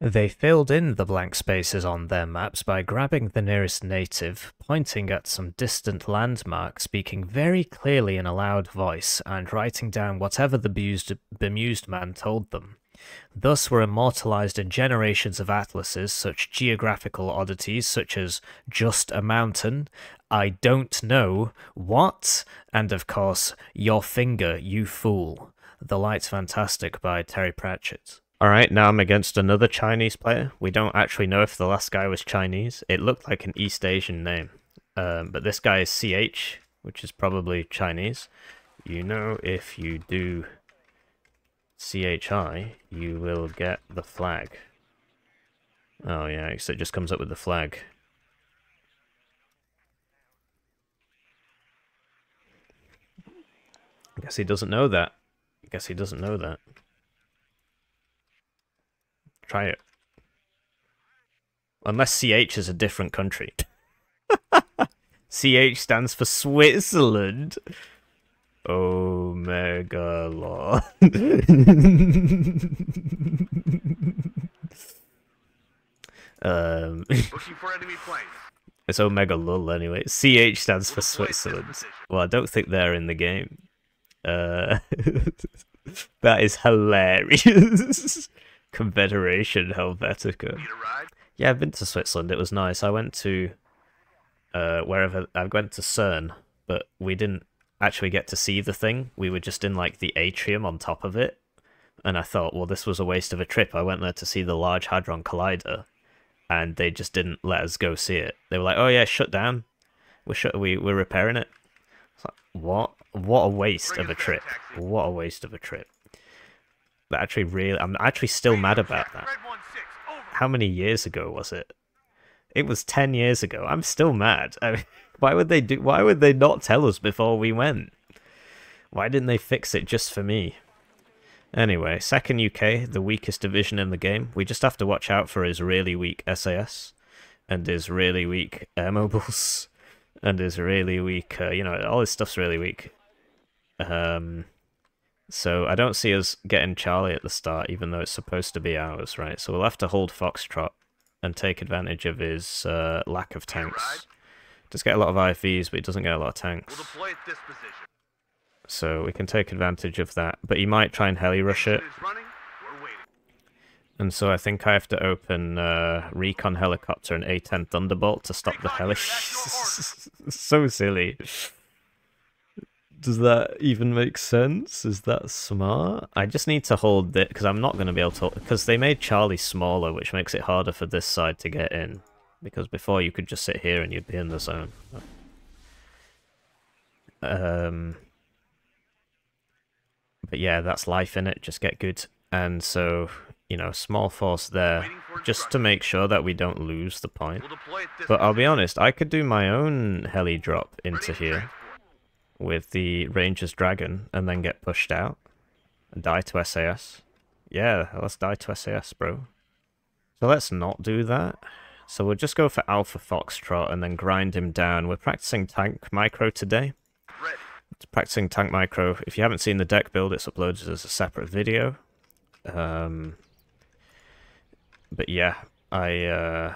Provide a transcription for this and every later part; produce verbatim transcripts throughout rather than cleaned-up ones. They filled in the blank spaces on their maps by grabbing the nearest native, pointing at some distant landmark, speaking very clearly in a loud voice, and writing down whatever the bemused, bemused man told them. Thus were immortalized in generations of atlases such geographical oddities such as "just a mountain," "I don't know," "what," and of course, "your finger, you fool." The Light Fantastic by Terry Pratchett. Alright, now I'm against another Chinese player. We don't actually know if the last guy was Chinese. It looked like an East Asian name. Um, but this guy is C H, which is probably Chinese. You know, if you do C H I, you will get the flag. Oh yeah, except it just comes up with the flag. I guess he doesn't know that. I guess he doesn't know that. Try it. Unless C H is a different country. C H stands for Switzerland. Oh my god. um, it's Omega Lull anyway. C H stands for Switzerland. Well, I don't think they're in the game. Uh, that is hilarious. Confederation Helvetica. Yeah, I've been to Switzerland. It was nice. I went to uh, wherever I went to CERN, but we didn't actually get to see the thing. We were just in like the atrium on top of it, and I thought, well, this was a waste of a trip. I went there to see the Large Hadron Collider, and they just didn't let us go see it. They were like, "Oh yeah, shut down. We're shut. We we're repairing it." It's like, what? What a waste of a trip! What a waste of a trip! That actually really, I'm actually still mad about that. How many years ago was it? It was ten years ago. I'm still mad. I mean, why would they do? Why would they not tell us before we went? Why didn't they fix it just for me? Anyway, second U K, the weakest division in the game. We just have to watch out for his really weak S A S, and his really weak air mobiles, and his really weak. Uh, you know, all this stuff's really weak. Um. So I don't see us getting Charlie at the start, even though it's supposed to be ours, right? So we'll have to hold Foxtrot and take advantage of his uh, lack of tanks. Does get a lot of I F Vs, but he doesn't get a lot of tanks. We'll deploy at this position. So we can take advantage of that, but he might try and heli-rush it. And so I think I have to open uh, Recon Helicopter and A ten Thunderbolt to stop the heli. So silly. Does that even make sense? Is that smart? I just need to hold it because I'm not going to be able to... Because they made Charlie smaller, which makes it harder for this side to get in. Because before you could just sit here and you'd be in the zone. Um, but yeah, that's life in it. Just get good. And so, you know, small force there. Just to make sure that we don't lose the point. But I'll be honest, I could do my own heli drop into here with the Ranger's Dragon, and then get pushed out, and die to S A S. Yeah, let's die to S A S, bro. So let's not do that. So we'll just go for Alpha Foxtrot, and then grind him down. We're practicing Tank Micro today. It's practicing Tank Micro. If you haven't seen the deck build, it's uploaded as a separate video. Um, but yeah, I, uh,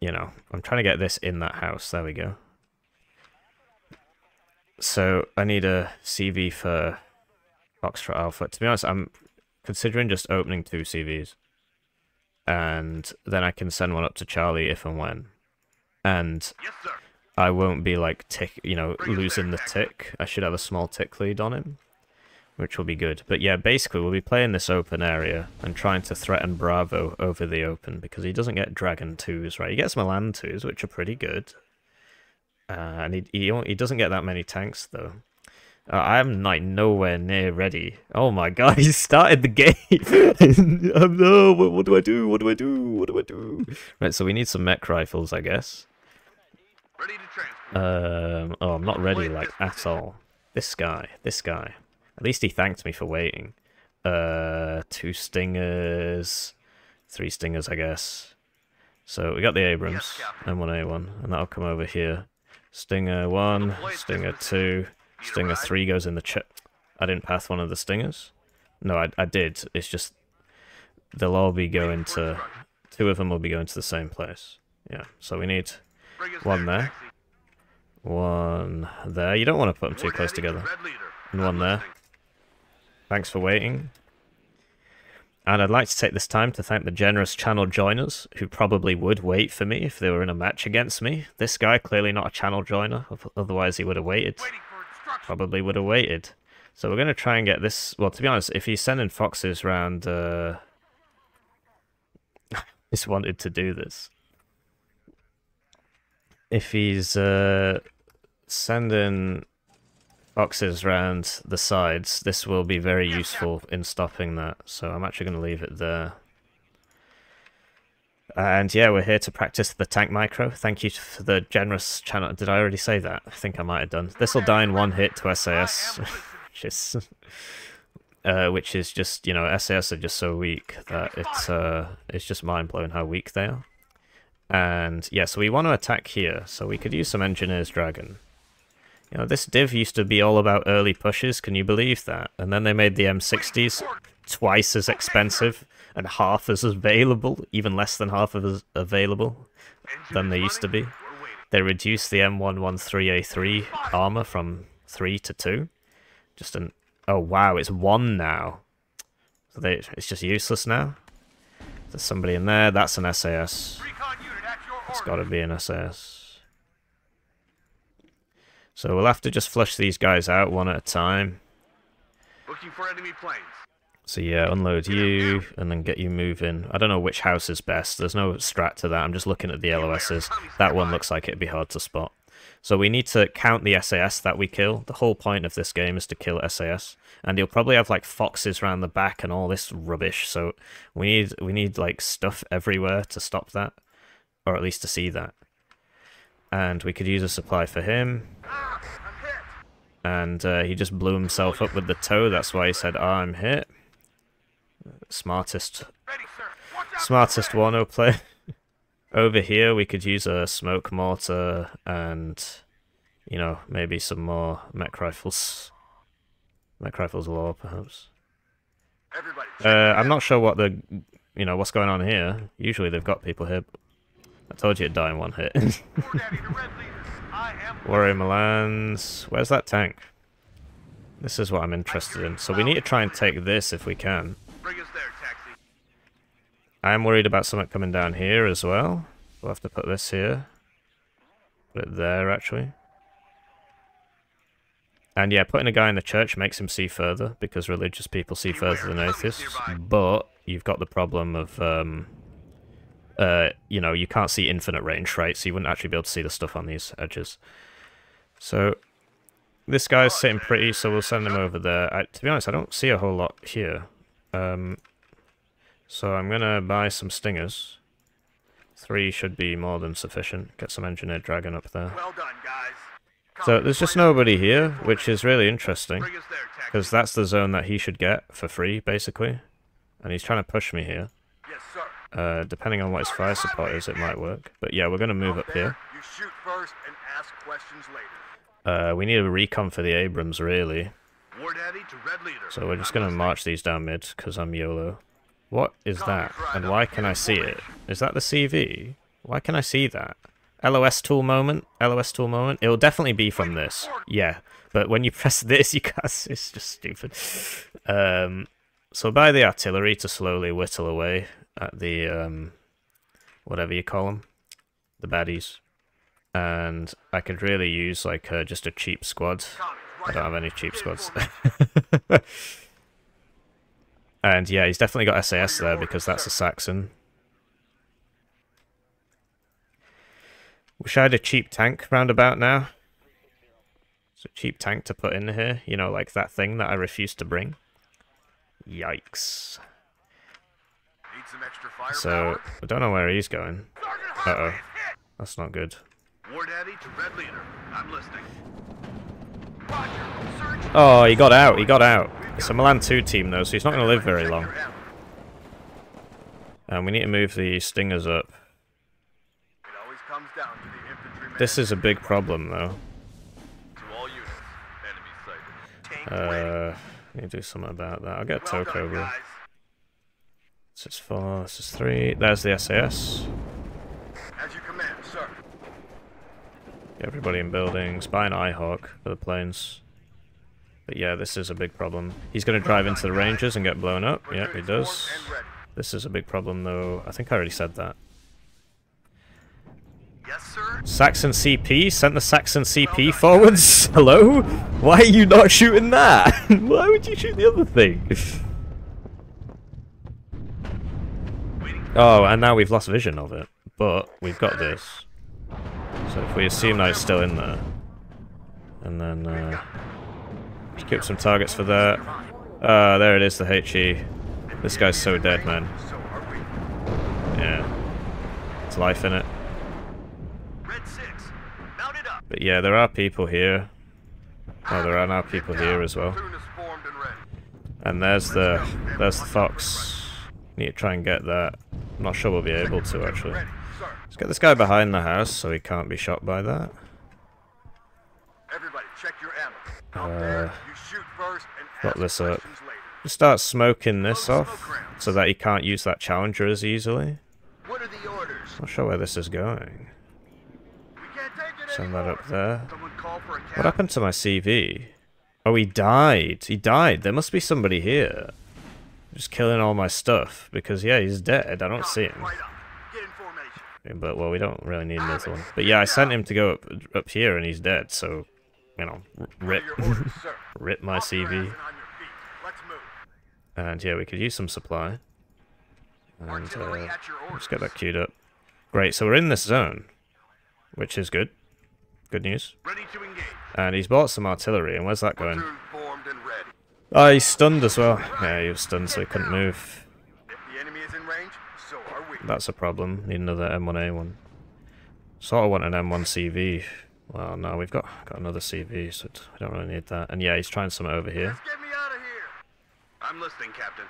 you know, I'm trying to get this in that house. There we go. So I need a C V for Foxtrot Alpha. To be honest, I'm considering just opening two C Vs. And then I can send one up to Charlie if and when. And yes, I won't be like tick, you know, Bring losing there, the tick. I should have a small tick lead on him, which will be good. But yeah, basically we'll be playing this open area and trying to threaten Bravo over the open because he doesn't get Dragon twos, right? He gets Milan twos, which are pretty good. Uh, and he, he he doesn't get that many tanks though. Uh, I'm like nowhere near ready. Oh my god, he started the game. um, no, what, what do I do? What do I do? What do I do? Right, so we need some mech rifles, I guess. Ready to transfer. Um, oh, I'm not ready like at all. This guy, this guy. At least he thanked me for waiting. Uh, two Stingers, three Stingers, I guess. So we got the Abrams, M one A one, and that'll come over here. Stinger one, Stinger two, Stinger three goes in the chip. I didn't path one of the Stingers. No, I, I did. It's just they'll all be going to, two of them will be going to the same place. Yeah, so we need one there, one there. You don't want to put them too close together. And one there. Thanks for waiting. And I'd like to take this time to thank the generous channel joiners, who probably would wait for me if they were in a match against me. This guy, clearly not a channel joiner, otherwise he would have waited. Probably would have waited. So we're going to try and get this... Well, to be honest, if he's sending foxes round... Uh... he's wanted to do this. If he's uh, sending foxes round the sides, this will be very useful in stopping that. So I'm actually going to leave it there. And yeah, we're here to practice the tank micro. Thank you for the generous channel. Did I already say that? I think I might have done. This will die in one hit to S A S, which is, uh, which is just, you know, S A S are just so weak that it's uh, it's just mind blowing how weak they are. And yeah, so we want to attack here, so we could use some Engineer's Dragon. You know, this div used to be all about early pushes. Can you believe that? And then they made the M sixties twice as expensive and half as available, even less than half as available than they used to be. They reduced the M one one three A three armor from three to two. Just an oh wow, it's one now. So they it's just useless now. There's somebody in there. That's an S A S. It's got to be an S A S. So we'll have to just flush these guys out one at a time. Looking for enemy planes. So yeah, unload you, and then get you moving. I don't know which house is best. There's no strat to that. I'm just looking at the L O Ss. That one looks like it'd be hard to spot. So we need to count the S A S that we kill. The whole point of this game is to kill S A S. And you'll probably have, like, foxes around the back and all this rubbish. So we need, we need like, stuff everywhere to stop that. Or at least to see that. And we could use a supply for him. And uh, he just blew himself up with the toe. That's why he said, ah, I'm hit. Smartest, smartest Warno player. Over here, we could use a smoke mortar and, you know, maybe some more mech rifles. Mech rifles lore, perhaps. Uh, I'm not sure what the, you know, what's going on here. Usually they've got people here. I told you it'd die in one hit. Warrior Milan's. Where's that tank? This is what I'm interested in. So we need to try and take this if we can. Bring us there, taxi. I am worried about something coming down here as well. We'll have to put this here. Put it there, actually. And yeah, putting a guy in the church makes him see further, because religious people see further than atheists. But you've got the problem of... Um, Uh, you know, you can't see infinite range, right? So you wouldn't actually be able to see the stuff on these edges. So this guy's sitting pretty, so we'll send him over there. I, to be honest, I don't see a whole lot here. Um, so I'm going to buy some Stingers. Three should be more than sufficient. Get some Engineered Dragon up there. Well done, guys. So there's just nobody here, which is really interesting. Because that's the zone that he should get for free, basically. And he's trying to push me here. Yes, sir. Uh, depending on what his fire support is, it might work. But yeah, we're going to move up here. Uh, we need a recon for the Abrams, really. So we're just going to march these down mid, because I'm YOLO. What is that? And why can I see it? Is that the C V? Why can I see that? L O S tool moment? L O S tool moment? It'll definitely be from this. Yeah, but when you press this, you can't see. It's just stupid. Um, so buy the artillery to slowly whittle away at the, um, whatever you call them, the baddies. And I could really use, like, uh, just a cheap squad. I don't have any cheap squads. And yeah, he's definitely got S A S there, because that's a Saxon. Wish I had a cheap tank roundabout now. It's a cheap tank to put in here, you know, like that thing that I refused to bring. Yikes. Some extra fire so, power. I don't know where he's going. Uh-oh. That's not good. War Daddy to Red Leader. I'm listening. Roger, oh, he got out. He got out. It's a Milan two team, though, so he's not going to live very long. And we need to move the Stingers up. It always comes down to the infantry. This is a big problem, though. To all units, enemy sighted. Uh, I need to do something about that. I'll get a Toe Cobra. This is four, this is three. There's the S A S. As you command, sir. Get everybody in buildings. Buy an IHawk for the planes. But yeah, this is a big problem. He's going to drive into the Rangers and get blown up. Yeah, he does. This is a big problem, though. I think I already said that. Yes, sir. Saxon C P? Sent the Saxon C P forwards? Hello? Why are you not shooting that? Why would you shoot the other thing? Oh, and now we've lost vision of it. But we've got this. So if we assume that it's still in there. And then, uh... skip some targets for that. Uh, there it is, the HE. This guy's so dead, man. Yeah. It's life in it. But yeah, there are people here. Oh, there are now people here as well. And there's the there's the Fox. Need to try and get that. I'm not sure we'll be able to, actually. Let's get this guy behind the house so he can't be shot by that. Everybody, check your ammo. Got this up. Just start smoking this off so that he can't use that Challenger as easily. Not sure where this is going. Send that up there. What happened to my C V? Oh, he died. He died. There must be somebody here. Just killing all my stuff because, yeah, he's dead. I don't see him. But, well, we don't really need this one. But, yeah, I sent him to go up, up here and he's dead. So, you know, rip. Rip my C V. And, yeah, we could use some supply. And, uh, let's get that queued up. Great, so we're in this zone, which is good. Good news. Ready to engage. And he's bought some artillery, and where's that going? Oh, he's stunned as well. Yeah, he was stunned, so he couldn't move. If the enemy is in range, so are we. That's a problem. Need another M one A one. Sort of want an M one C V. Well, no, we've got got another C V, so we don't really need that. And yeah, he's trying some over here. Let's get me out of here. I'm listening, Captain.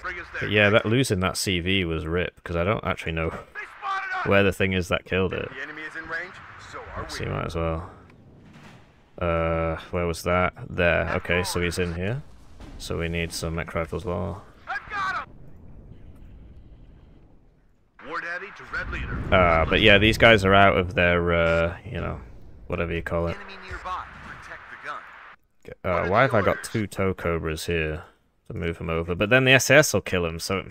Bring us there. But yeah, that losing that C V was rip, because I don't actually know where the thing is that killed it. The enemy is in range. So you might as well. Uh, where was that? There. Okay, so he's in here. So we need some mech rifles law. Ah, uh, but yeah, these guys are out of their, uh, you know, whatever you call it. Uh, why have I got two Toe Cobras here to move him over? But then the S S will kill him, so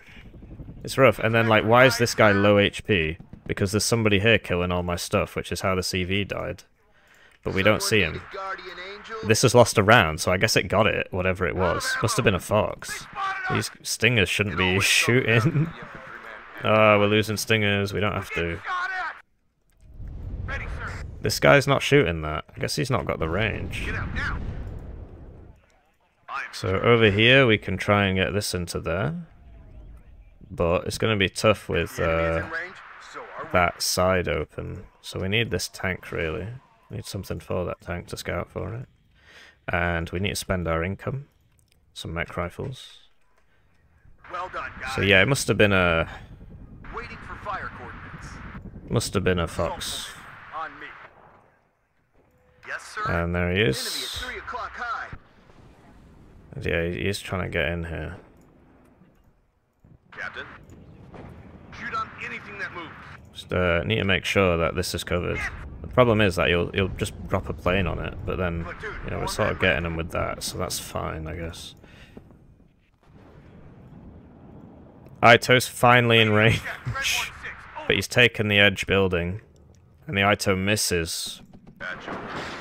it's rough. And then, like, why is this guy low H P? Because there's somebody here killing all my stuff, which is how the C V died. But we don't see him. This has lost a round, so I guess it got it, whatever it was. Must have been a Fox. These Stingers shouldn't be shooting. Ah, oh, we're losing Stingers, we don't have to. This guy's not shooting that. I guess he's not got the range. So over here, we can try and get this into there. But it's going to be tough with... Uh, that side open, so we need this tank really. We need something for that tank to scout for it, and we need to spend our income. Some mech rifles. Well done, guys. So yeah, it must have been a. Waiting for fire coordinates. Must have been a Fox. On me. Yes, sir. And there he is. Enemy is three o'clock high. Yeah, he is trying to get in here. Captain, shoot on anything that moves. Just uh, need to make sure that this is covered. The problem is that you'll you'll just drop a plane on it, but then you know we're sort of getting them with that, so that's fine, I guess. I T O's finally in range, but he's taken the edge building, and the I T O misses.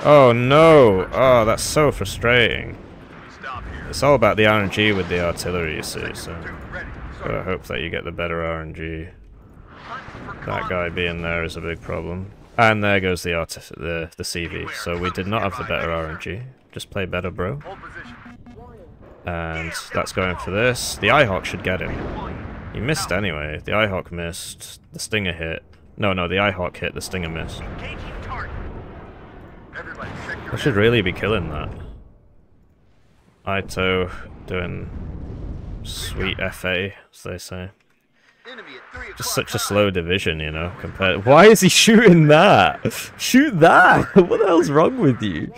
Oh no! Oh, that's so frustrating. It's all about the R N G with the artillery, you see. So, gotta hope that you get the better R N G. That guy being there is a big problem. And there goes the artif the the C V. So we did not have the better R N G. Just play better, bro. And that's going for this. The IHawk should get him. He missed anyway. The IHawk missed. The Stinger hit. No, no, the IHawk hit. The Stinger missed. I should really be killing that. I T O doing sweet F A, as they say. Just such a slow division, you know, compared... Why is he shooting that? Shoot that! What the hell's wrong with you?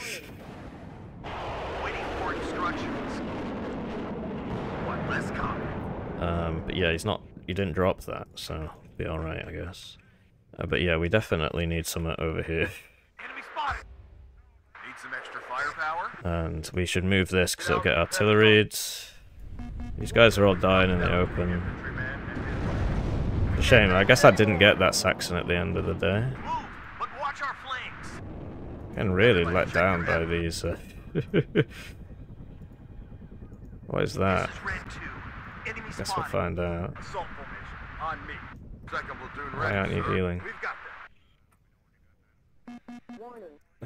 Uh, Um, but yeah, he's not. He didn't drop that, so it'll be all right, I guess. Uh, but yeah, we definitely need some over here. Enemy spotted. Need some extra firepower. And we should move this because it'll get artilleryed. These guys are all dying in the open. It's a shame. I guess I didn't get that Saxon at the end of the day. Getting really let down by these. Uh, what is that? Guess we'll find out. Why aren't you healing?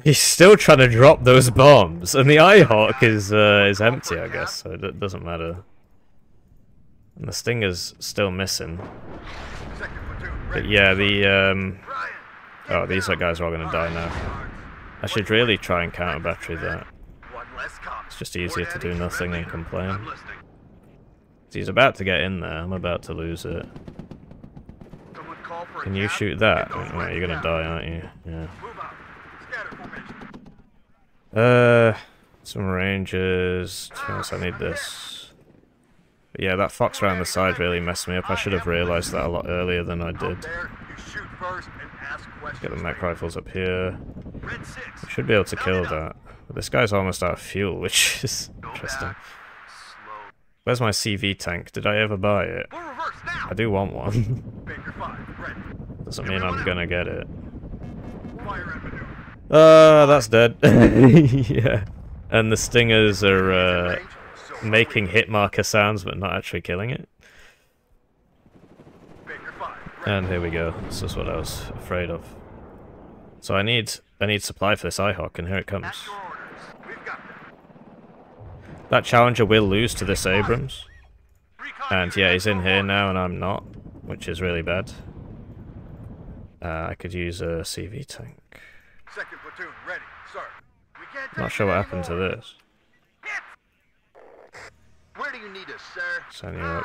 He's still trying to drop those bombs, and the IHawk is uh, is empty, I guess, so it doesn't matter. And the Stinger's still missing. But yeah, the um, oh, these guys are all gonna die now. I should really try and counter battery that. It's just easier to do nothing than complain. He's about to get in there. I'm about to lose it. Can you shoot that? Right, you're gonna die, aren't you? Yeah. Uh, some Rangers. Yes, I need this. But yeah, that fox around the side really messed me up. I should have realised that a lot earlier than I did. Get the mech rifles up here. I should be able to kill that. But this guy's almost out of fuel, which is interesting. Where's my C V tank? Did I ever buy it? I do want one. Doesn't mean I'm gonna get it. Ah, uh, that's dead. Yeah. And the Stingers are uh, making hit marker sounds, but not actually killing it. And here we go. This is what I was afraid of. So I need I need supply for this IHawk, and here it comes. That Challenger will lose to this Abrams. And yeah, he's in here now and I'm not, which is really bad. Uh, I could use a C V tank. Not sure what happened to this. Signing up.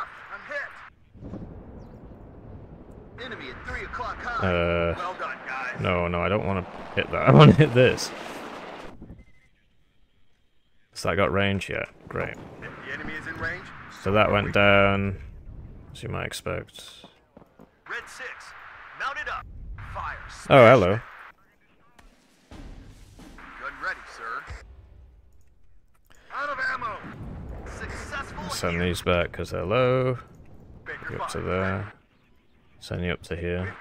Uh, no, no, I don't want to hit that. I want to hit this. So that got range yet? Great. If the enemy is in range, so that went down, as you might expect. Red six, mount it up. Fire, oh, hello. Gun ready, sir. Out of ammo. Successful. Send these back because they're low. You up to there. Send you up to here.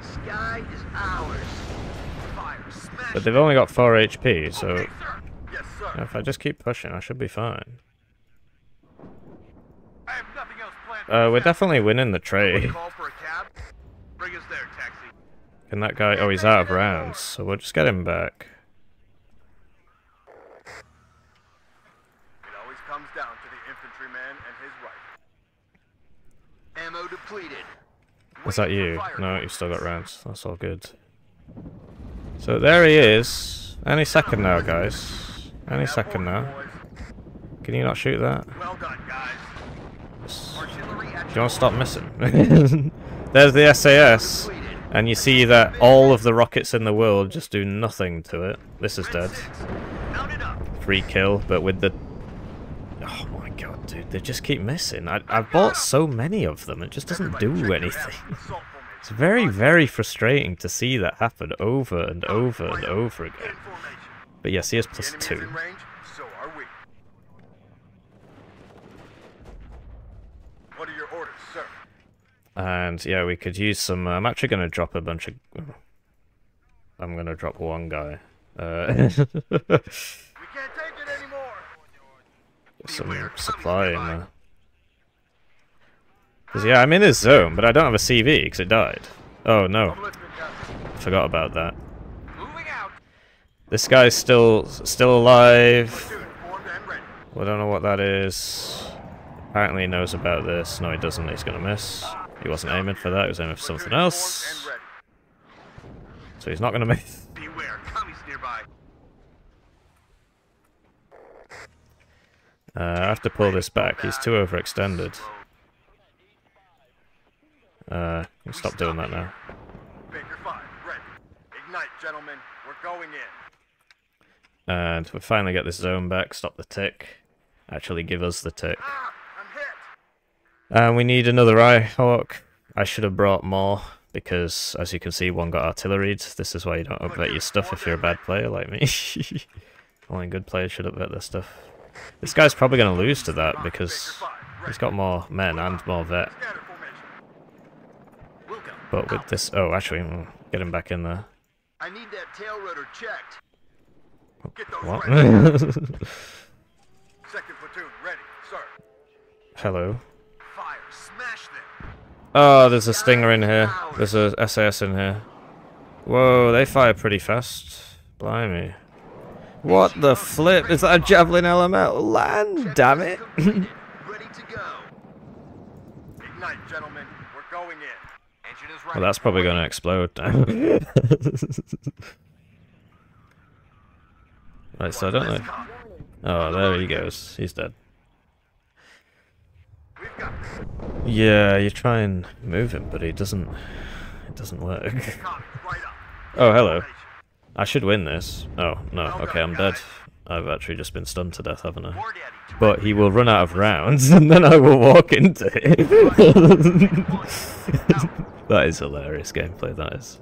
Sky is ours. But they've only got four H P, so okay, sir. Yes, sir. You know, if I just keep pushing, I should be fine. I have nothing else planned. Uh, we're definitely winning the trade. Can that guy... Oh, he's out of rounds, so we'll just get him back. It always comes down to the infantryman and his rifle. Ammo depleted. Was that you? No, you've still got rounds. That's all good. So there he is. Any second now, guys. Any second now. Can you not shoot that? Well done, guys. Do you want to stop missing? There's the S A S. And you see that all of the rockets in the world just do nothing to it. This is dead. Free kill, but with the... Oh my god, dude. They just keep missing. I, I bought so many of them. It just doesn't do anything. It's very, very frustrating to see that happen over and over and over again. But yes, he is plus two. What are your orders, sir? And yeah, we could use some. Uh, I'm actually going to drop a bunch of. I'm going to drop one guy. Uh, we can't take it anymore. Some supply in there. Yeah, I'm in his zone, but I don't have a C V because it died. Oh no, forgot about that. This guy's still still alive. Well, I don't know what that is. Apparently he knows about this. No, he doesn't. He's gonna miss. He wasn't aiming for that. He was aiming for something else. So he's not gonna miss. Uh, I have to pull this back. He's too overextended. Uh, stop doing that now. And we finally get this zone back, stop the tick. actually give us the tick. And uh, we need another IHawk. I should have brought more, because as you can see, one got artilleried. This is why you don't upvet your stuff if you're a bad player like me. Only good players should upvet their stuff. This guy's probably going to lose to that because he's got more men and more vet. But with this... oh, actually, we'll get him back in there. I need that tail rotor checked. Get those what? Ready. Second platoon ready, sir. Hello. Fire, smash them. Oh, there's a Stinger in here. There's a S A S in here. Whoa, they fire pretty fast. Blimey. What the flip? Is that a Javelin L M L? Land, damn it. Ready to go. Ignite, gentlemen. We're going in. Engine is right. Well, that's probably going to explode. Right, so I don't know. Oh, there he goes. He's dead. Yeah, you try and move him, but he doesn't. It doesn't work. Oh, hello. I should win this. Oh, no. Okay, I'm dead. I've actually just been stunned to death, haven't I? But he will run out of rounds, and then I will walk into it. That is hilarious gameplay, that is.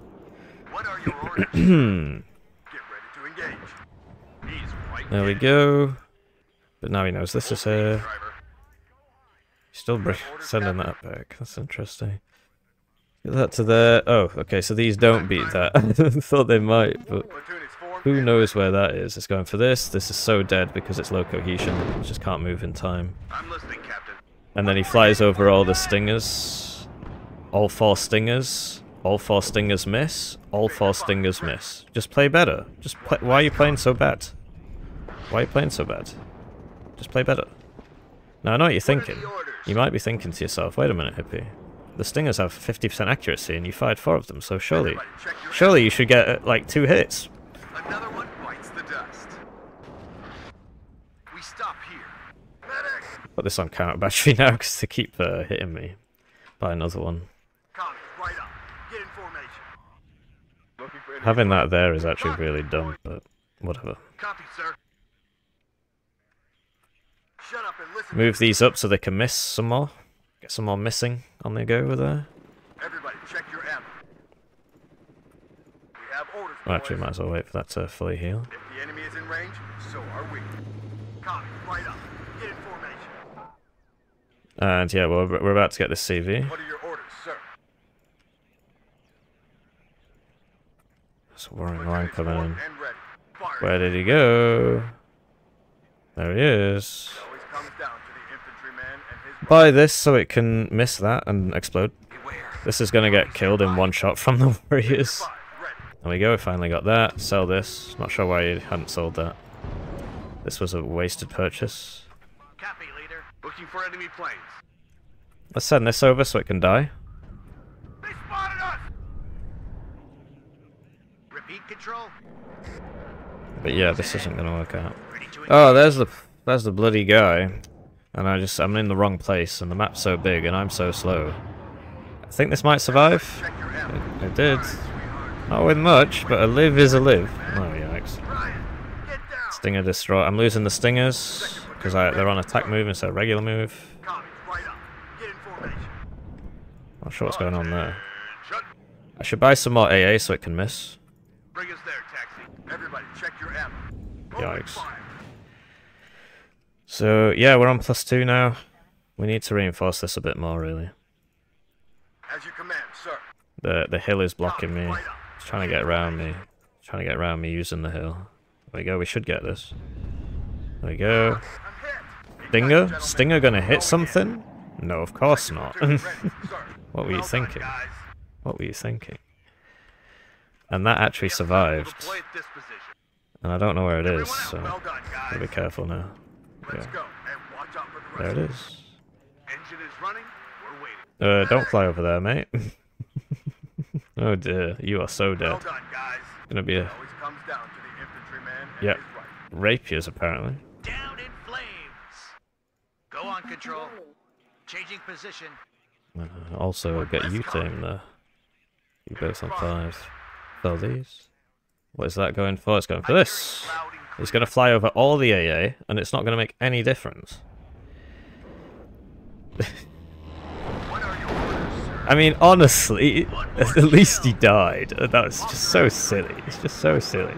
What are your orders? Get ready to engage. There we go. But now he knows this is here. He's still sending that back. That's interesting. Get that to there. Oh, okay, so these don't beat that. I thought they might, but who knows where that is. It's going for this. This is so dead because it's low cohesion. It just can't move in time. I'm listening, Captain. And then he flies over all the Stingers. All four Stingers. All four Stingers miss. All four Stingers miss. Just play better. Just play. Why are you playing so bad? Why are you playing so bad? Just play better. Now I know what you're thinking. You might be thinking to yourself, wait a minute, hippie. The Stingers have fifty percent accuracy and you fired four of them, so surely, surely you should get, uh, like, two hits. Another one bites the dust. We stop here. Medic! Put this on counter battery now because they keep uh, hitting me. Buy another one. Connie, right up. Get in formation. Having that there is actually really dumb, but whatever. Copy, sir. Move these up so they can miss some more. Get some more missing on the go over there. Everybody, check your ammo. We have orders. Well, actually, might as well wait for that to fully heal. If the enemy is in range, so are we. Copy, right up. Get in formation. And yeah, well, we're about to get this C V. What are your orders, sir? There's a warring line coming in. Where did he go? There he is. Buy this so it can miss that and explode. This is going to get killed in one shot from the Warriors. There we go, we finally got that. Sell this. Not sure why you hadn't sold that. This was a wasted purchase. Let's send this over so it can die. But yeah, this isn't going to work out. Oh, there's the there's the bloody guy. And I just, I'm in the wrong place, and the map's so big, and I'm so slow. I think this might survive. It, it did. Not with much, but a live is a live. Oh, yikes. Stinger destroy. I'm losing the Stingers, because they're on attack move instead of regular move. Not sure what's going on there. I should buy some more A A so it can miss. Yikes. So, yeah, we're on plus two now. We need to reinforce this a bit more, really. As you command, sir. The the hill is blocking me. It's trying to get around me. It's trying to get around me using the hill. There we go, we should get this. There we go. Stinger? Stinger gonna hit something? No, of course not. What were you thinking? What were you thinking? And that actually survived. And I don't know where it is, so gotta be careful now. Yeah. There it is. Uh, don't fly over there, mate. Oh dear, you are so dead. It's gonna be a... yeah, rapiers apparently. Down in flames. Go on, control. Changing position. Uh, also, I'll get you team there. You both on five. Sell these. What is that going for? It's going for this. It's going to fly over all the A A, and it's not going to make any difference. What are your orders, sir? I mean, honestly, at least he died. That was just so silly. It's just so silly.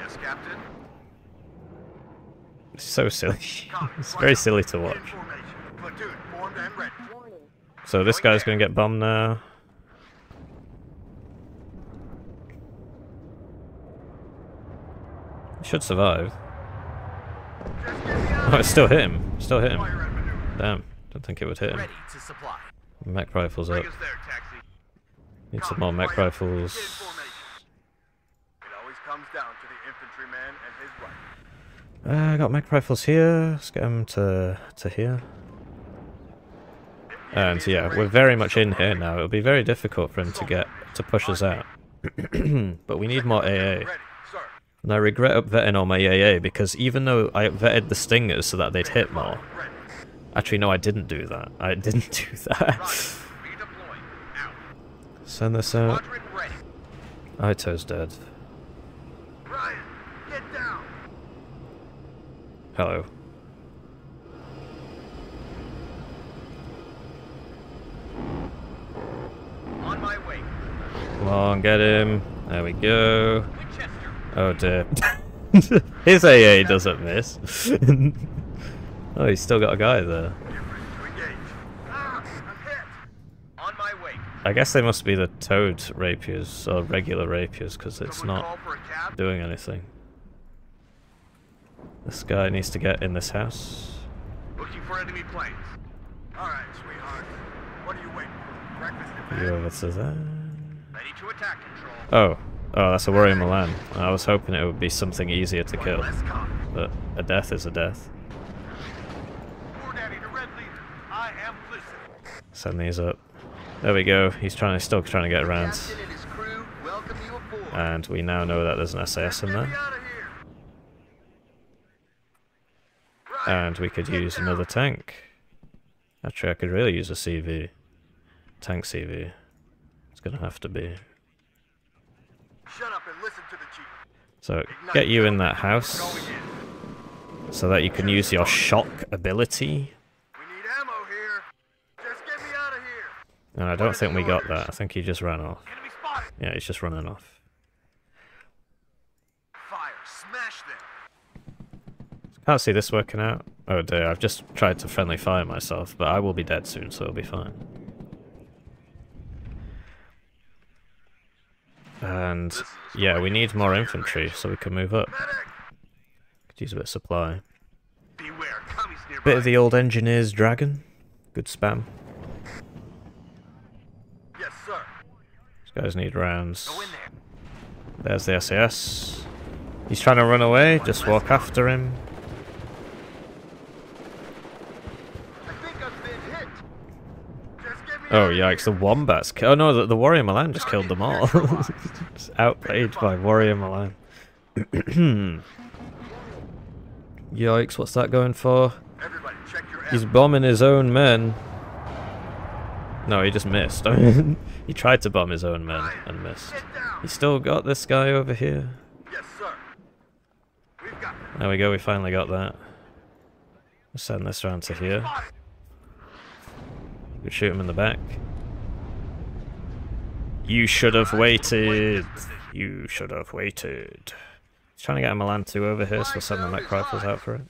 Yes, Captain. It's so silly. It's very silly to watch. So this guy's going to get bombed now. Should survive. Oh, it still hit him. Still hit him. Damn. Don't think it would hit him. Mech rifles up. Need some more mech rifles. Uh, I got mech rifles here. Let's get them to, to here. And yeah, we're very much in here now. It'll be very difficult for him to get to push us out. But we need more A A. And I regret upvetting all my A A because even though I upvetted the Stingers so that they'd hit more... Actually, no, I didn't do that. I didn't do that. Send this out. Ito's dead. Hello. Come on, get him. There we go. Oh dear. His A A doesn't miss. Oh, he's still got a guy there. I guess they must be the Toad Rapiers, or regular Rapiers, because it's not doing anything. This guy needs to get in this house. Looking for enemy planes. Alright, sweetheart. What are you waiting for? Breakfast in bed? You over to there. Ready to attack control. Oh. Oh, that's a worry, Milan. I was hoping it would be something easier to kill, but a death is a death. Send these up. There we go. He's trying, still trying to get around. And we now know that there's an S A S in there. And we could use another tank. Actually, I could really use a C V. Tank C V. It's gonna have to be. Shut up and listen to the chief. So, get you in that house so that you can use your shock ability. We need ammo here. Just get me out of here. And I don't think we got that. I think he just ran off. Yeah, he's just running off. Fire, smash them. Can't see this working out. Oh dear, I've just tried to friendly fire myself, but I will be dead soon, so it'll be fine. And yeah, we need more infantry so we can move up. Could use a bit of supply. Bit of the old Engineer's Dragon. Good spam. Yes, sir. These guys need rounds. There's the S A S. He's trying to run away, just walk after him. Oh yikes, the Wombats. Oh no, the, the Warrior Milan just killed them all. Just outplayed by Warrior Milan. Yikes, what's that going for? He's bombing his own men. No, he just missed. He tried to bomb his own men and missed. He's still got this guy over here. There we go, we finally got that. Let's send this round to here. Could shoot him in the back. You should have waited. You should have waited. He's trying to get a Milan two over here, so we'll send the mech rifles out for it.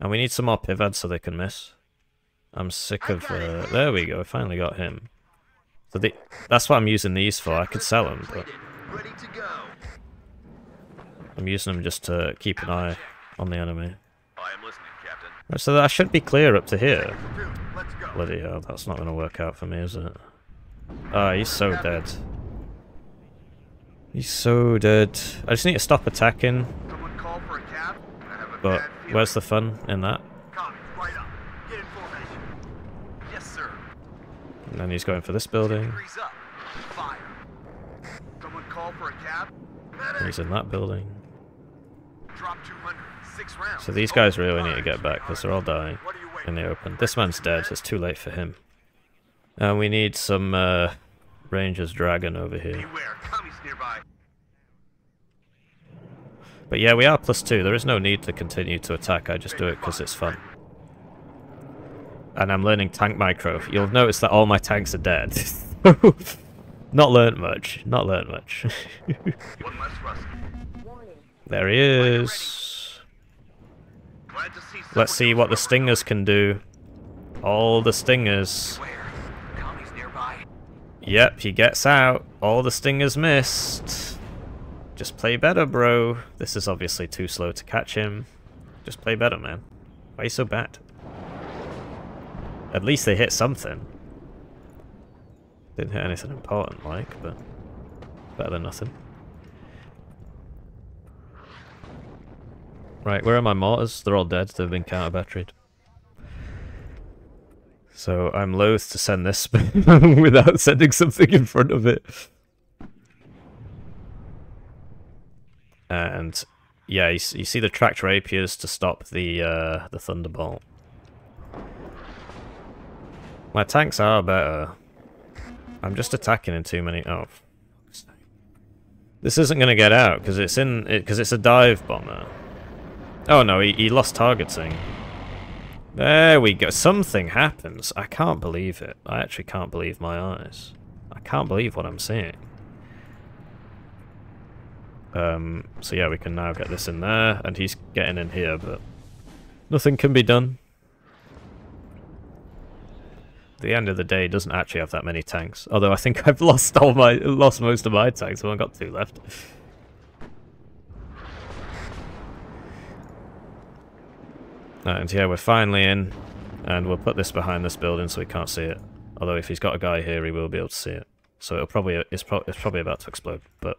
And we need some more pivads so they can miss. I'm sick of... Uh, there we go, finally got him. So the, that's what I'm using these for. I could sell them, but... I'm using them just to keep an eye on the enemy. So that should be clear up to here. Bloody hell, that's not going to work out for me, is it? Ah, oh, he's so dead. He's so dead. I just need to stop attacking. But where's the fun in that? And then he's going for this building. He's in that building. So these guys really need to get back because they're all dying in the open. This man's dead, so it's too late for him. And we need some uh, Ranger's Dragon over here. But yeah, we are plus two. There is no need to continue to attack. I just do it because it's fun. And I'm learning tank micro. You'll notice that all my tanks are dead. Not learnt much. Not learnt much. One less rust. There he is. Let's see what the Stingers can do. All the Stingers. Yep, he gets out. All the Stingers missed. Just play better, bro. This is obviously too slow to catch him. Just play better, man. Why are you so bad? At least they hit something. Didn't hit anything important, like, but better than nothing. Right, where are my mortars? They're all dead. They've been counter-batteried. So I'm loath to send this without sending something in front of it. And yeah, you, you see the tracked rapiers to stop the uh, the Thunderbolt. My tanks are better. I'm just attacking in too many. Oh, this isn't going to get out because it's in because it, it's a dive bomber. Oh no, he, he lost targeting. There we go. Something happens. I can't believe it. I actually can't believe my eyes. I can't believe what I'm seeing. Um, so yeah, we can now get this in there, and he's getting in here, but nothing can be done. At the end of the day, doesn't actually have that many tanks. Although I think I've lost all my lost most of my tanks. I've only got two left. And yeah, we're finally in, and we'll put this behind this building so we can't see it. Although if he's got a guy here, he will be able to see it. So it'll probably it's, pro it's probably about to explode. But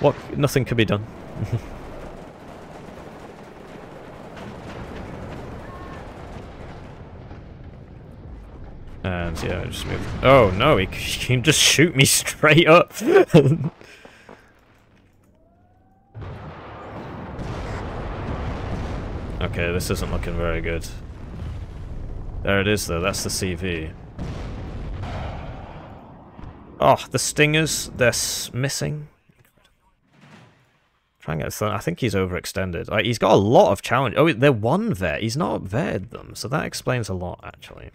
what? Nothing can be done. And yeah, just move. Oh no, he can just shoot me straight up. Okay, this isn't looking very good. There it is though, that's the C V. Oh, the Stingers, they're missing. Try and get a I think he's overextended. Like, he's got a lot of challenge. Oh, they're one vet. He's not vetted them, so that explains a lot, actually.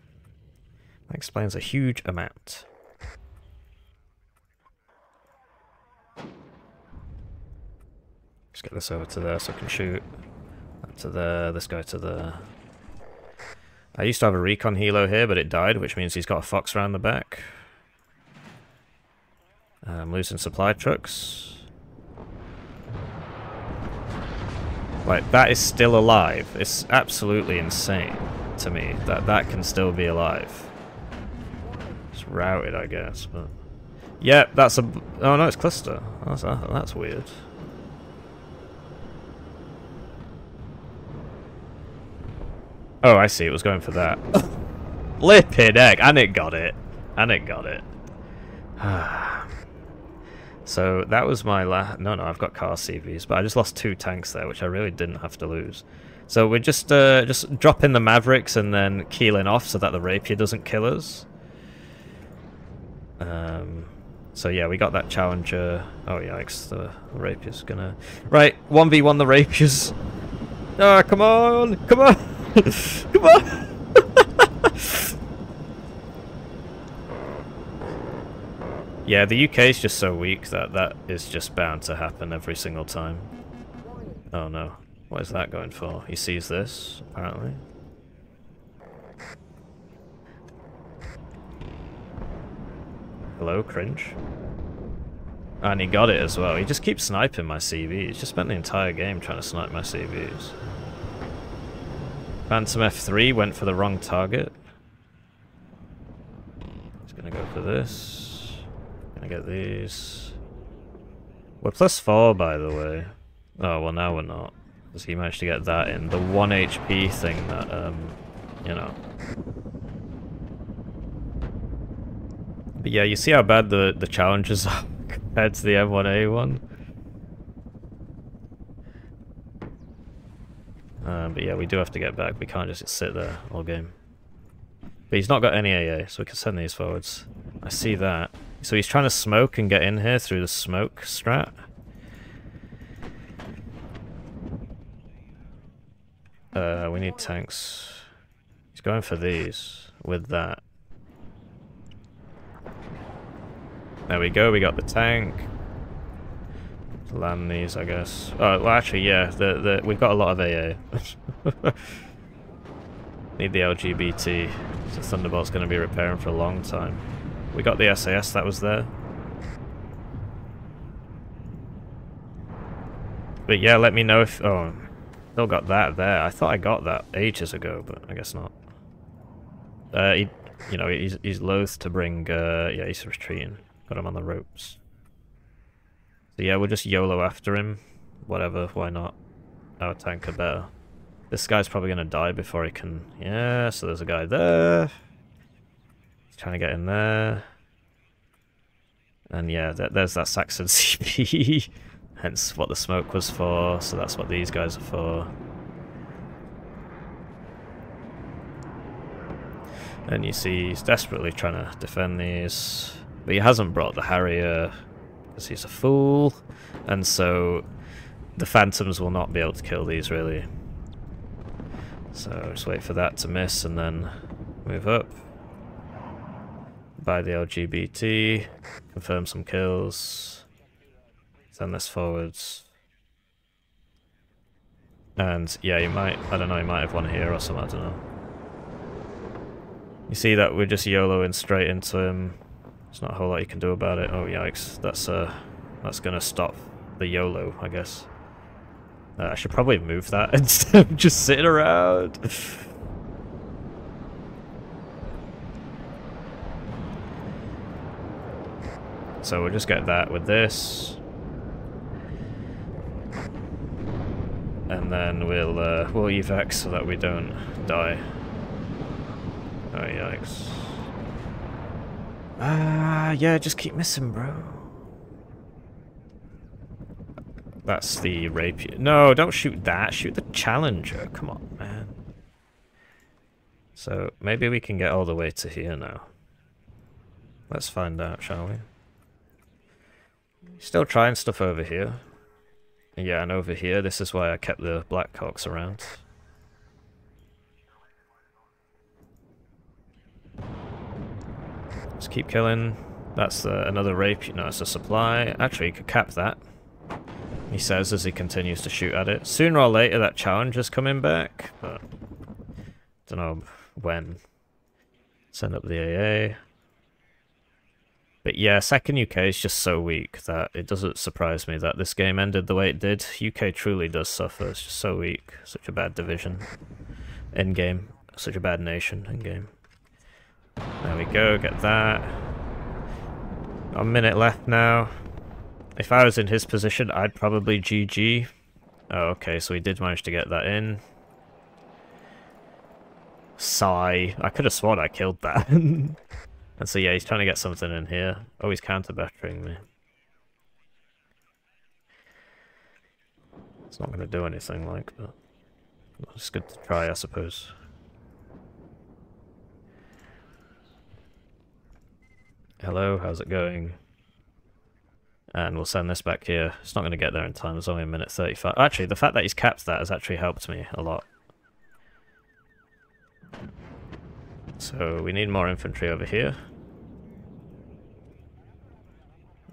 That explains a huge amount. Just get this over to there so I can shoot. To there, this guy to there. I used to have a recon helo here, but it died, which means he's got a fox around the back. I'm losing supply trucks. Like, that is still alive. It's absolutely insane to me that that can still be alive. It's routed, I guess, but... Yep, yeah, that's a... Oh no, it's cluster. That's, that's weird. Oh, I see. It was going for that. Flippin' heck. And it got it. And it got it. So that was my last... No, no, I've got car C Vs, but I just lost two tanks there, which I really didn't have to lose. So we're just, uh, just dropping the Mavericks and then keeling off so that the Rapier doesn't kill us. Um... So yeah, we got that Challenger. Oh, yikes. The Rapier's gonna... Right, one v one the Rapiers. Ah, oh, come on! Come on! Come on! Yeah, the U K is just so weak that that is just bound to happen every single time. Oh no. What is that going for? He sees this, apparently. Hello, cringe. And he got it as well. He just keeps sniping my C Vs. He's just spent the entire game trying to snipe my C Vs. Phantom F three went for the wrong target. He's gonna go for this. Gonna get these. We're plus four, by the way. Oh, well, now we're not. Because he managed to get that in. The one H P thing that, um, you know. But yeah, you see how bad the, the challenges are compared to the M one A one? Um, but yeah, we do have to get back. We can't just sit there all game. But he's not got any A A, so we can send these forwards. I see that. So he's trying to smoke and get in here through the smoke strat. Uh, we need tanks. He's going for these with that. There we go, we got the tank. Land these, I guess. Oh, well, actually, yeah, the, the, we've got a lot of A A. Need the L G B T. So Thunderbolt's going to be repairing for a long time. We got the S A S that was there. But yeah, let me know if... Oh, still got that there. I thought I got that ages ago, but I guess not. Uh, he, you know, he's, he's loath to bring... Uh, yeah, he's retreating. Got him on the ropes. So yeah, we'll just YOLO after him. Whatever, why not? Our tank are better. This guy's probably going to die before he can... Yeah, so there's a guy there. He's trying to get in there. And yeah, there, there's that Saxon C P. Hence what the smoke was for, so that's what these guys are for. And you see he's desperately trying to defend these. But he hasn't brought the Harrier, because he's a fool. And so the Phantoms will not be able to kill these, really. So just wait for that to miss and then move up. Buy the L G B T, confirm some kills, send this forwards. And yeah, you might, I don't know, you might have one here or something, I don't know. You see that we're just YOLOing straight into him. There's not a whole lot you can do about it. Oh yikes, that's uh, that's gonna stop the YOLO, I guess. Uh, I should probably move that instead of just sitting around. So we'll just get that with this. And then we'll uh, we'll evac so that we don't die. Oh yikes. Ah, uh, yeah, just keep missing, bro. That's the Rapier. No, don't shoot that. Shoot the Challenger. Come on, man. So maybe we can get all the way to here now. Let's find out, shall we? Still trying stuff over here. Yeah, and over here. This is why I kept the Blackhawks around. Let's keep killing. That's uh, another Rapier. No, it's a supply. Actually, you could cap that. He says as he continues to shoot at it. Sooner or later that Challenger's coming back, but don't know when. Send up the A A. But yeah, second U K is just so weak that it doesn't surprise me that this game ended the way it did. U K truly does suffer. It's just so weak. Such a bad division in game. Such a bad nation in game. There we go, get that. Got a minute left now. If I was in his position, I'd probably G G. Oh, okay, so we did manage to get that in. Sigh. I could have sworn I killed that. And so, yeah, he's trying to get something in here. Oh, he's counter-battering me. It's not going to do anything, like, but it's good to try, I suppose. Hello, how's it going? And we'll send this back here. It's not going to get there in time. It's only a minute thirty-five. Actually, the fact that he's capped that has actually helped me a lot. So we need more infantry over here.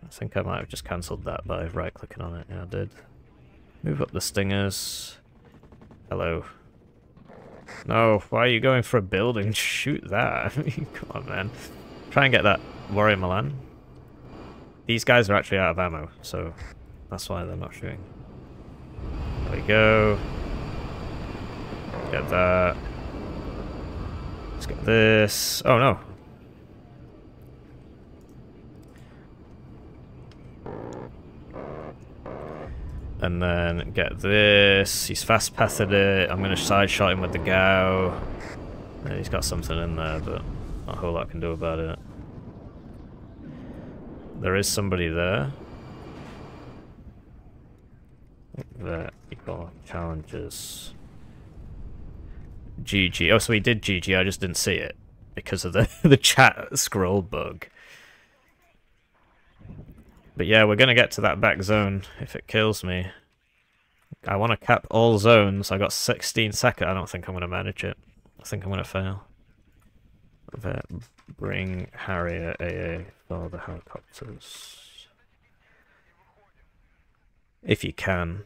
I think I might have just cancelled that by right-clicking on it. Yeah, I did. Move up the Stingers. Hello. No, why are you going for a building? Shoot that. I mean, come on, man. Try and get that Warrior Milan. These guys are actually out of ammo, so that's why they're not shooting. There we go. Get that. Let's get this. Oh no. And then get this. He's fast pathed it. I'm going to side shot him with the Gao. Yeah, he's got something in there, but not a whole lot I can do about it. There is somebody there. There, equal challenges. G G. Oh, so we did G G, I just didn't see it because of the, the chat scroll bug. But yeah, we're going to get to that back zone if it kills me. I want to cap all zones. I got sixteen seconds. I don't think I'm going to manage it. I think I'm going to fail. But bring Harrier A A for the helicopters. If you can.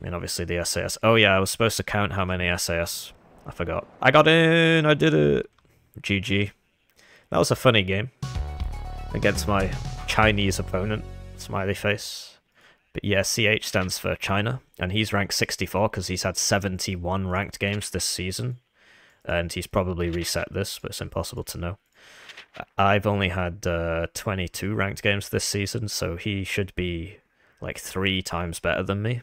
I mean, obviously the S A S. Oh yeah, I was supposed to count how many S A S. I forgot. I got in! I did it! G G. That was a funny game. Against my Chinese opponent. Smiley face. But yeah, C H stands for China. And he's ranked sixty-four because he's had seventy-one ranked games this season. And he's probably reset this, but it's impossible to know. I've only had uh, twenty-two ranked games this season, so he should be like three times better than me.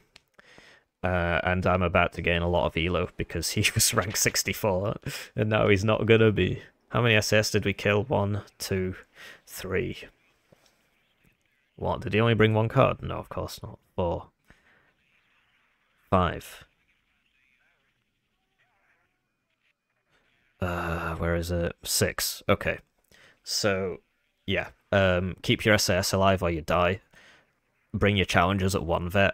Uh, and I'm about to gain a lot of E L O because he was ranked sixty-four, and now he's not going to be. How many S S did we kill? One, two, three. What, did he only bring one card? No, of course not. Four. Five. Uh, where is it? Six. Okay. So, yeah. Um, keep your S A S alive or you die. Bring your Challengers at one vet,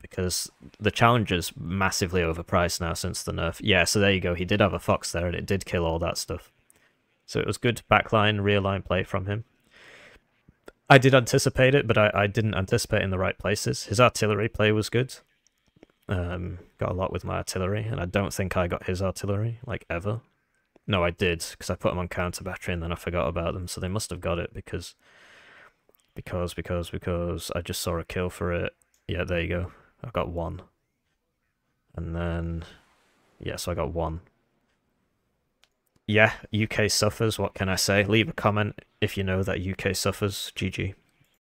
because the Challenger's massively overpriced now since the nerf. Yeah, so there you go. He did have a Fox there, and it did kill all that stuff. So it was good backline, rear-line play from him. I did anticipate it, but I, I didn't anticipate in the right places. His artillery play was good. Um, got a lot with my artillery, and I don't think I got his artillery, like, ever. No, I did, because I put them on counter battery and then I forgot about them, so they must have got it because, because, because, because I just saw a kill for it. Yeah, there you go. I got one. And then, yeah, so I got one. Yeah, U K suffers, what can I say? Leave a comment if you know that U K suffers. G G.